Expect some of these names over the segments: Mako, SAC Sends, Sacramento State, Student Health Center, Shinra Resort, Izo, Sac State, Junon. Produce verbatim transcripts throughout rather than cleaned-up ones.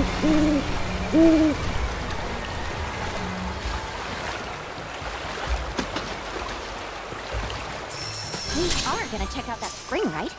We are gonna check out that spring, right?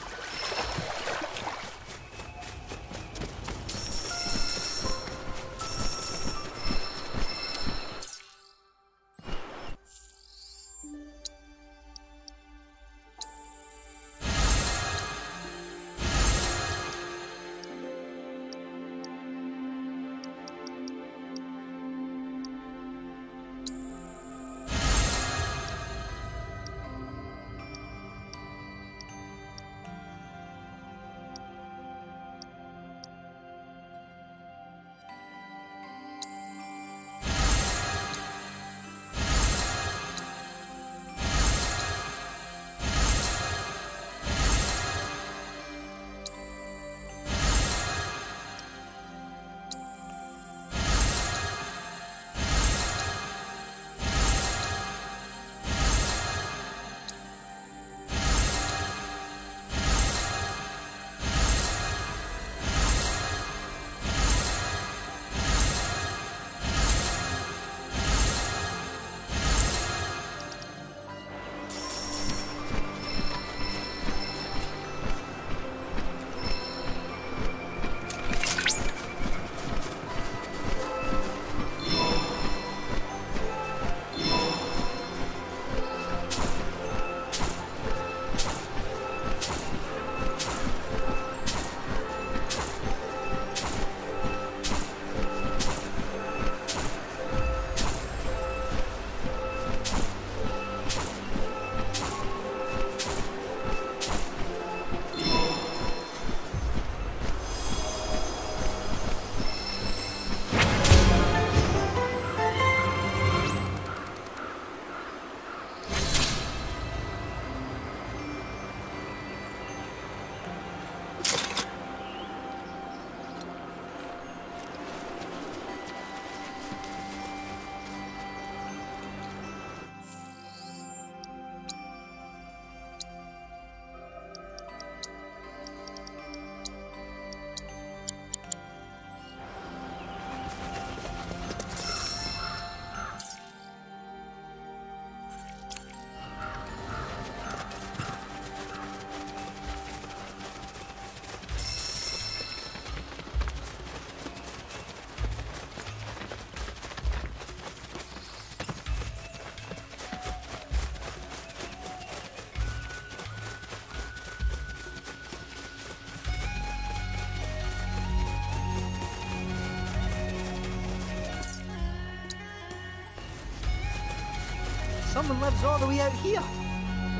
Someone lives all the way out here,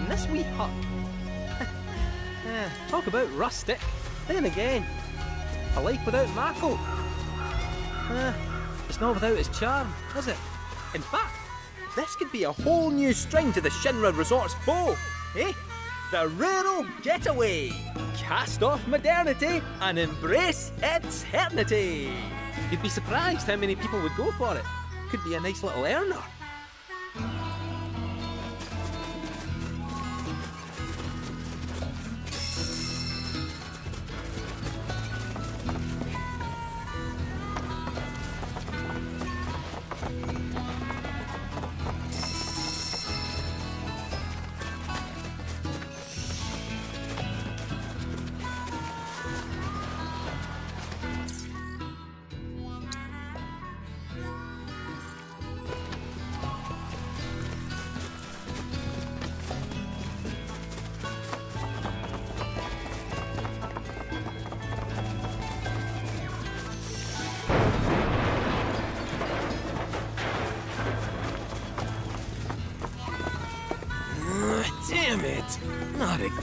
in this wee hut. uh, talk about rustic. Then again, a life without Mako. Uh, it's not without its charm, is it? In fact, this could be a whole new string to the Shinra Resort's bow, eh? The rural getaway. Cast off modernity and embrace eternity. You'd be surprised how many people would go for it. Could be a nice little earner.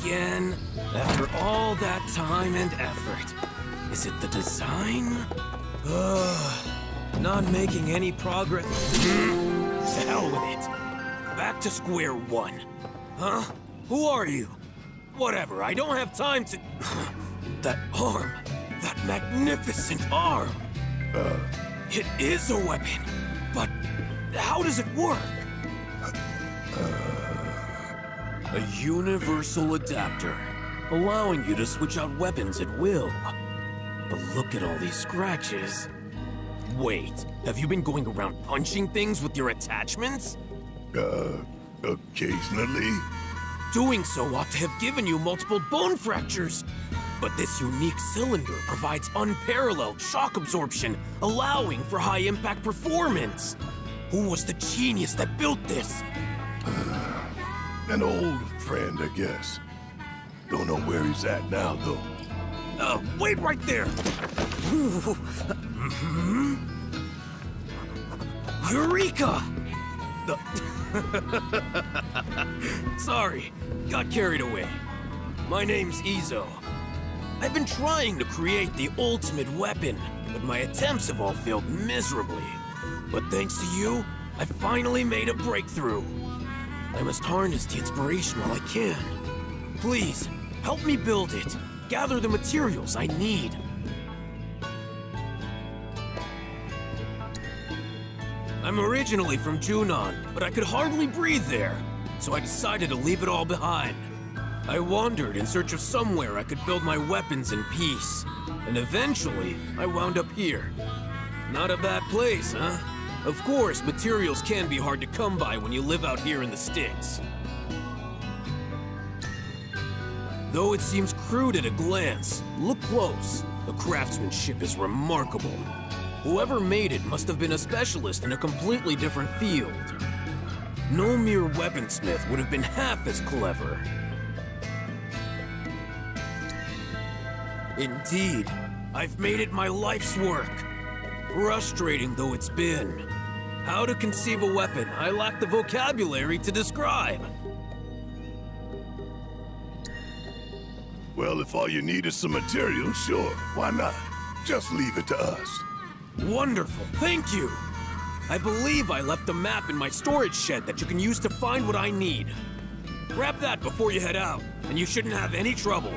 Again, after all that time and effort. Is it the design? Ugh, not making any progress. To hell with it. Back to square one. Huh? Who are you? Whatever, I don't have time to... That arm. That magnificent arm. Uh. It is a weapon, but how does it work? A universal adapter, allowing you to switch out weapons at will. But look at all these scratches. Wait, have you been going around punching things with your attachments? Uh, occasionally. Doing so ought to have given you multiple bone fractures. But this unique cylinder provides unparalleled shock absorption, allowing for high-impact performance. Who was the genius that built this? Uh, an old friend, I guess. Don't know where he's at now, though. Uh, wait right there! Mm-hmm. Eureka! The Sorry, got carried away. My name's Izo. I've been trying to create the ultimate weapon, but my attempts have all failed miserably. But thanks to you, I finally made a breakthrough. I must harness the inspiration while I can. Please, help me build it. Gather the materials I need. I'm originally from Junon, but I could hardly breathe there, so I decided to leave it all behind. I wandered in search of somewhere I could build my weapons in peace, and eventually, I wound up here. Not a bad place, huh? Of course, materials can be hard to come by when you live out here in the sticks. Though it seems crude at a glance, look close. The craftsmanship is remarkable. Whoever made it must have been a specialist in a completely different field. No mere weaponsmith would have been half as clever. Indeed, I've made it my life's work. Frustrating though it's been. How to conceive a weapon, I lack the vocabulary to describe. Well, if all you need is some material, sure, why not? Just leave it to us. Wonderful, thank you! I believe I left a map in my storage shed that you can use to find what I need. Grab that before you head out, and you shouldn't have any trouble.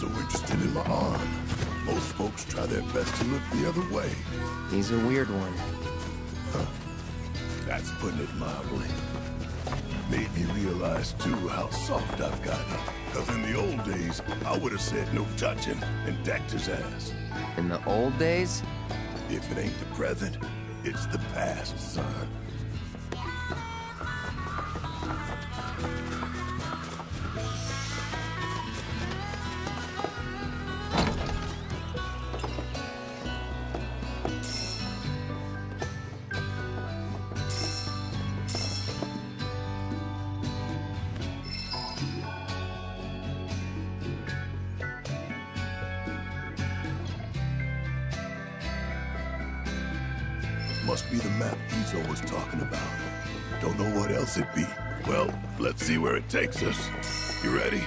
So interested in my arm. Most folks try their best to look the other way. He's a weird one. Huh. That's putting it mildly. Made me realize, too, how soft I've gotten. Because in the old days, I would have said no touching and decked his ass. In the old days? If it ain't the present, it's the past, son. Must be the map Izo was talking about. Don't know what else it be. Well, let's see where it takes us. You ready?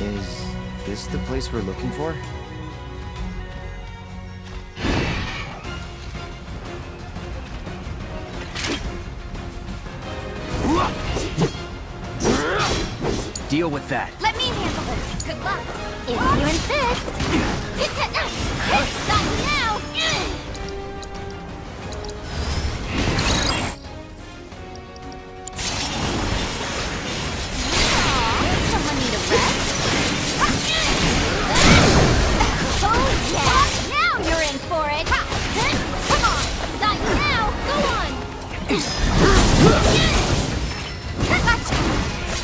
Is this the place we're looking for? Deal with that. Let me handle this. Good luck. If you insist. It's at night. Stop now. Someone need a rest? Gotcha!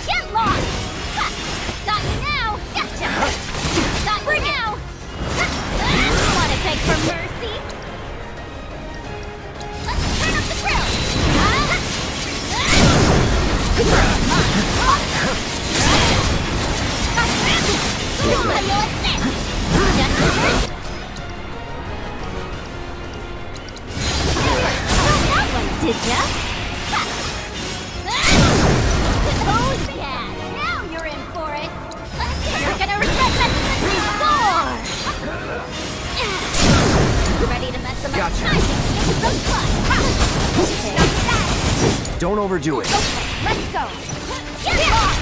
Get lost! Got you now! Gotcha! Got you now! Wanna take for mercy? Let's turn up the grill! Come on! Got you! Got you! Did ya? Oh yeah! Now you're in for it! Let's see, you're gonna regret messing with me! Ready to mess them up? Gotcha. Nice. Don't overdo it! Okay, let's go! Get lost!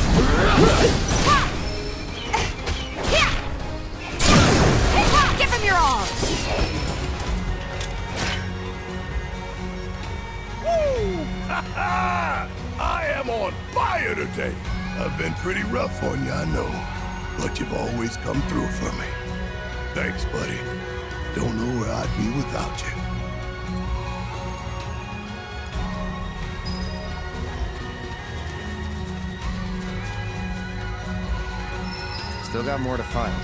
Give them your all! I am on fire today! I've been pretty rough on you, I know. But you've always come through for me. Thanks, buddy. Don't know where I'd be without you. Still got more to find.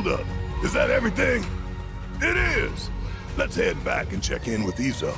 Hold up. Is that everything? It is! Let's head back and check in with Izo.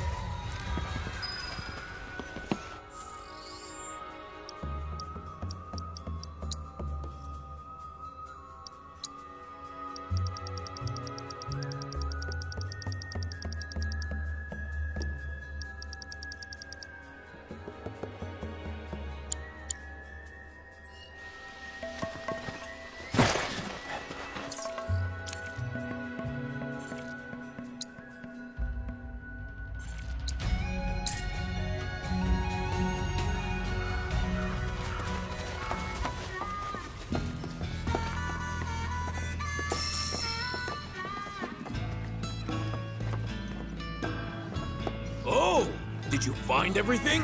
Did you find everything?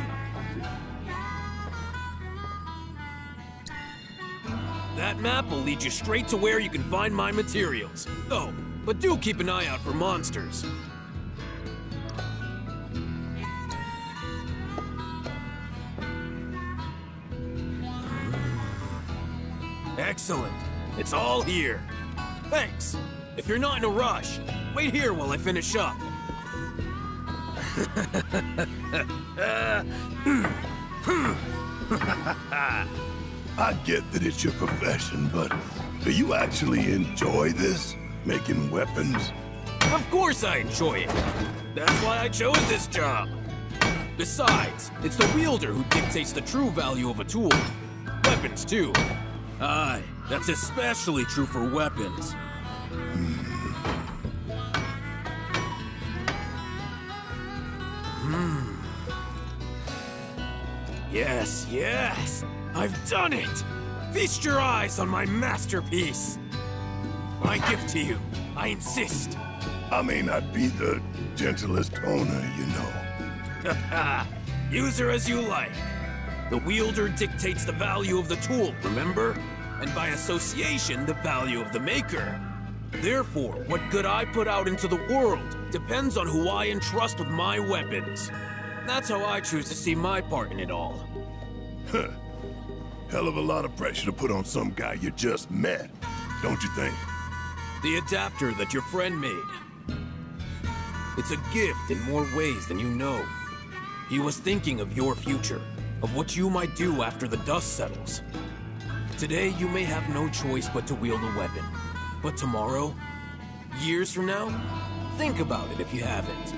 That map will lead you straight to where you can find my materials. Oh, but do keep an eye out for monsters. Excellent. It's all here. Thanks. If you're not in a rush, wait here while I finish up. I get that it's your profession, but do you actually enjoy this? Making weapons? Of course I enjoy it. That's why I chose this job. Besides, it's the wielder who dictates the true value of a tool. Weapons, too. Aye, that's especially true for weapons. Yes, yes! I've done it! Feast your eyes on my masterpiece! My gift to you, I insist! I may not be the gentlest owner, you know. Use her as you like. The wielder dictates the value of the tool, remember? And by association, the value of the maker. Therefore, what good I put out into the world depends on who I entrust with my weapons. That's how I choose to see my part in it all. Huh. Hell of a lot of pressure to put on some guy you just met, don't you think? The adapter that your friend made. It's a gift in more ways than you know. He was thinking of your future, of what you might do after the dust settles. Today, you may have no choice but to wield a weapon. But tomorrow, years from now, think about it if you haven't.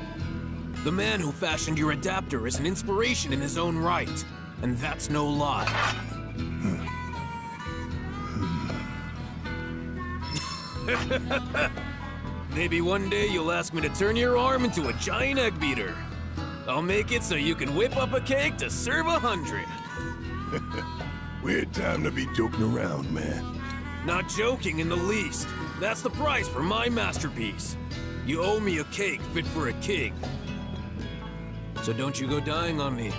The man who fashioned your adapter is an inspiration in his own right, and that's no lie. Maybe one day you'll ask me to turn your arm into a giant egg beater. I'll make it so you can whip up a cake to serve a hundred. Weird time to be joking around, man. Not joking in the least. That's the price for my masterpiece. You owe me a cake fit for a king. So don't you go dying on me.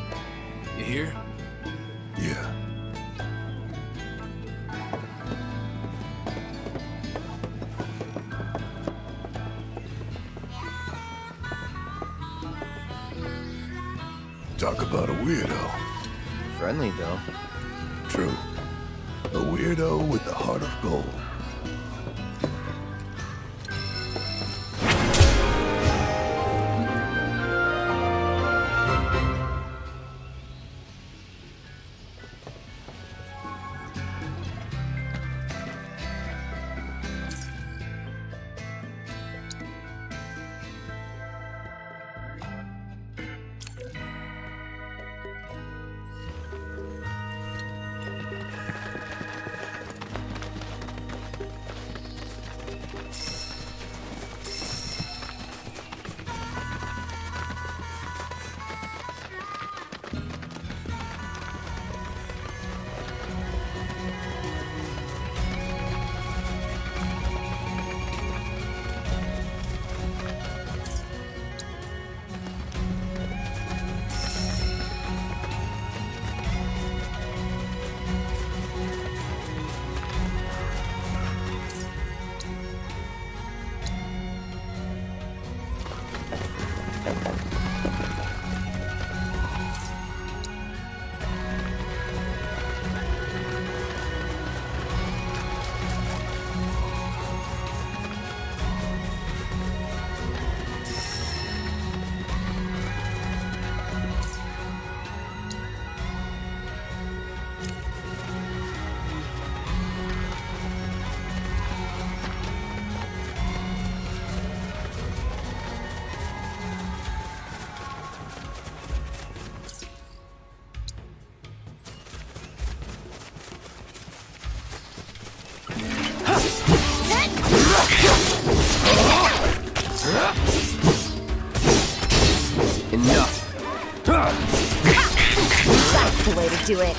You hear? Yeah. Talk about a weirdo. Friendly, though. True. A weirdo with the heart of gold. Enough. That's the way to do it.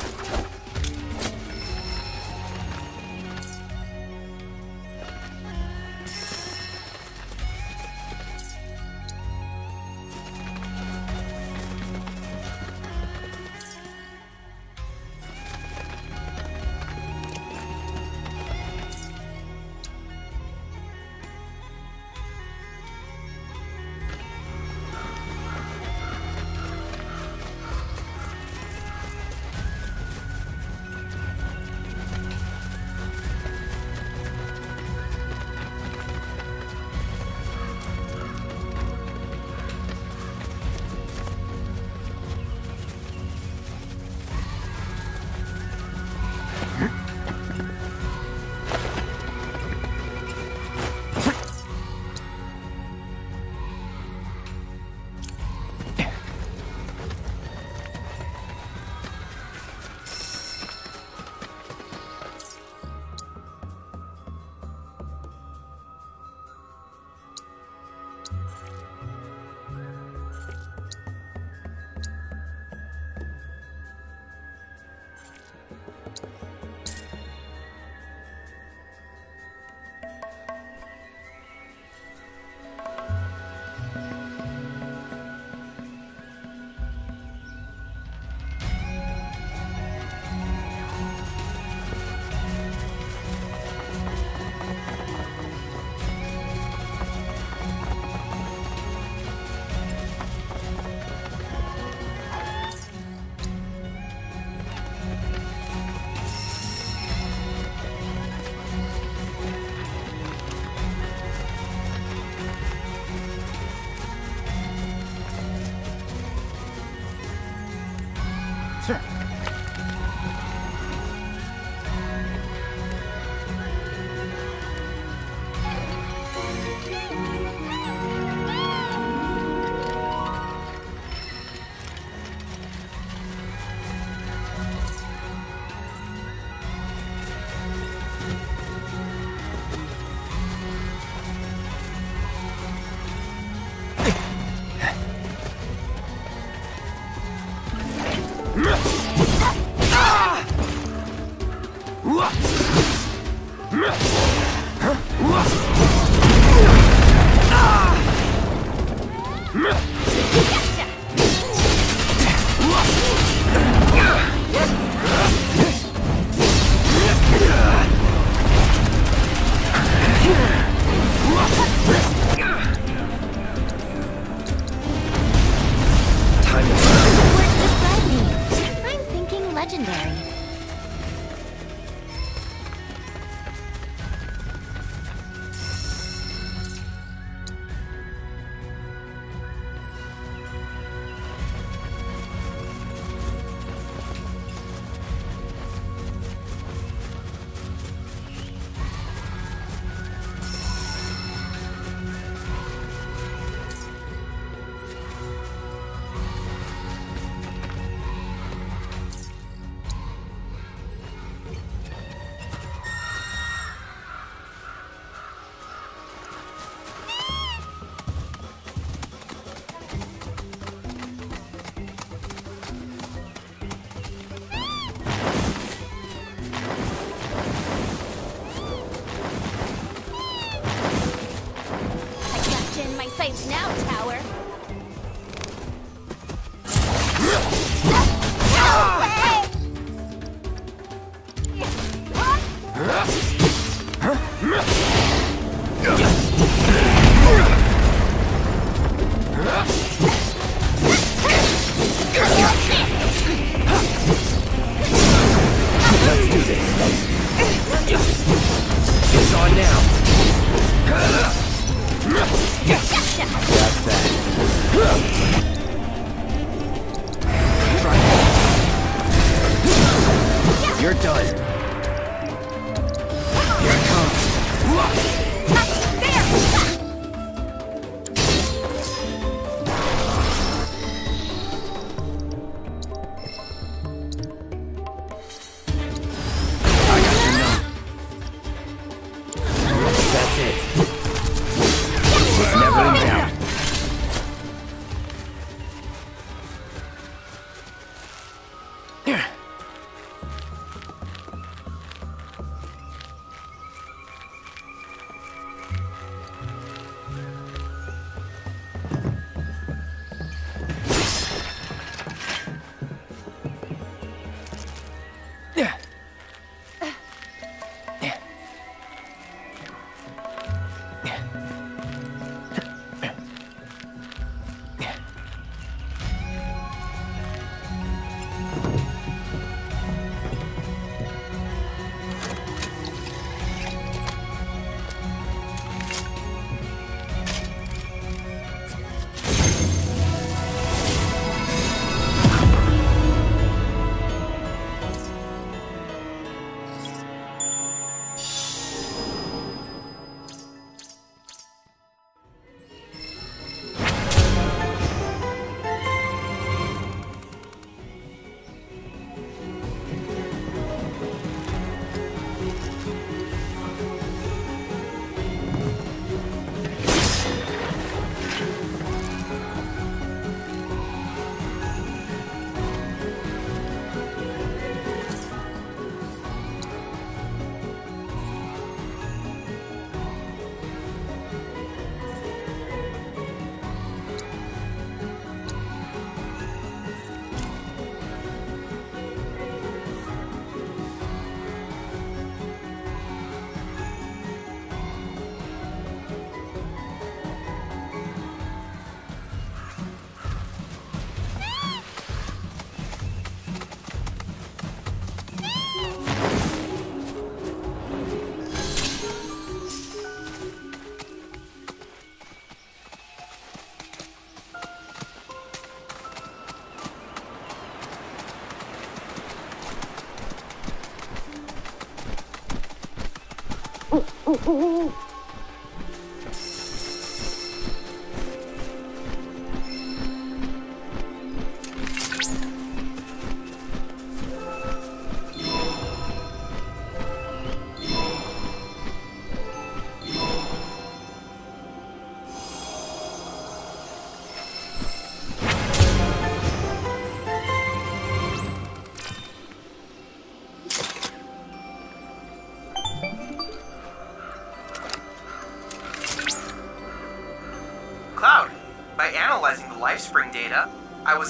Ooh.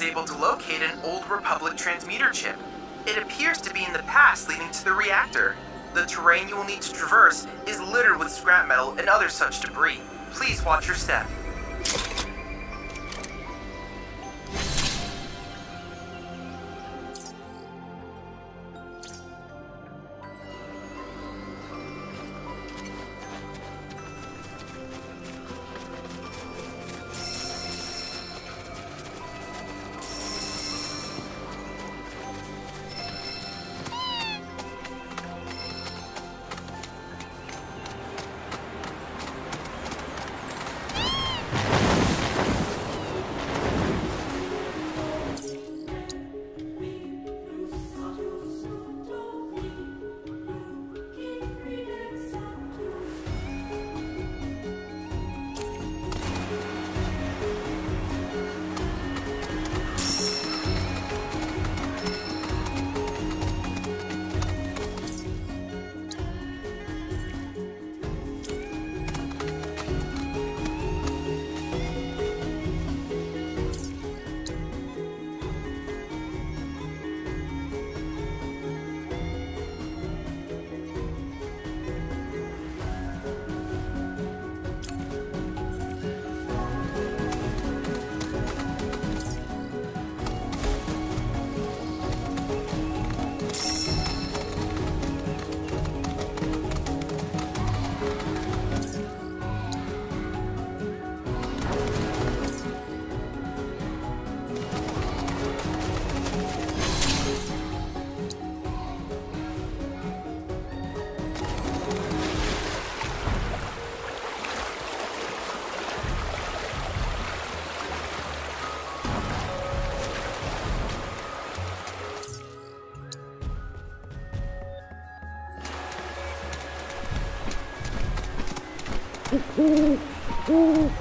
Able to locate an old Republic transmitter chip. It appears to be in the pass leading to the reactor. The terrain you will need to traverse is littered with scrap metal and other such debris. Please watch your step. Ooh, ooh.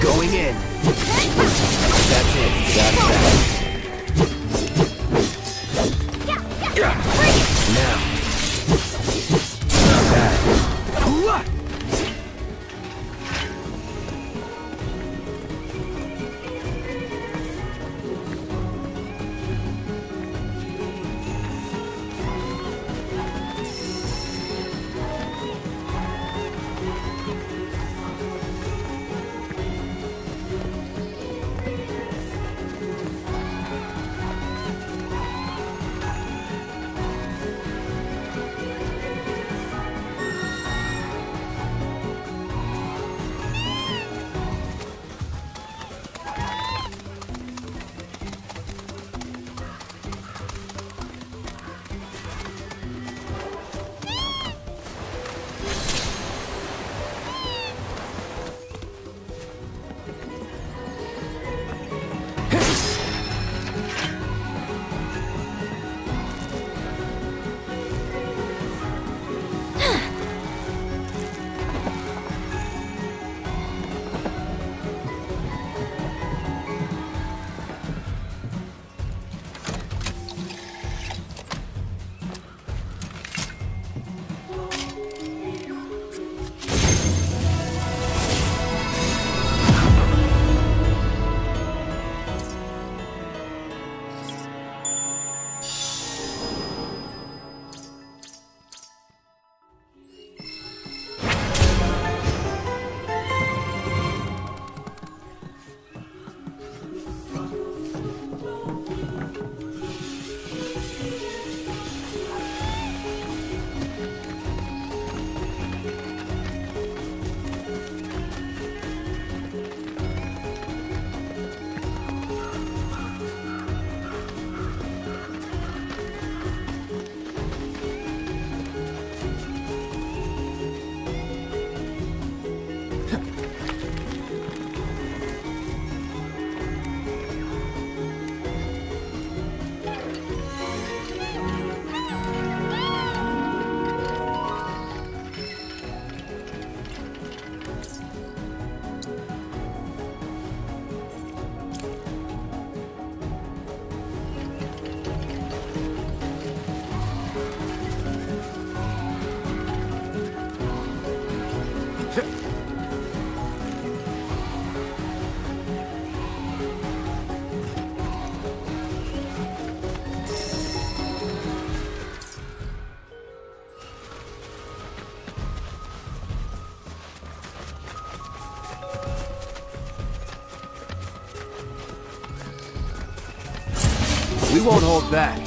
Going in. That's it. That's that. We won't hold back.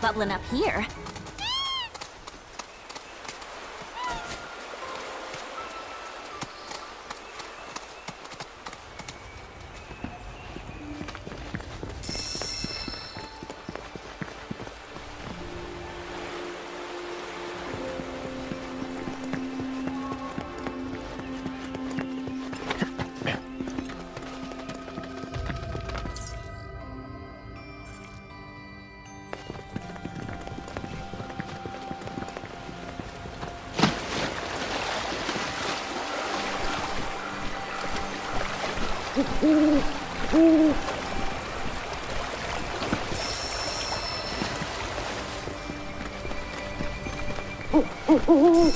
Bubbling up here. Ooh.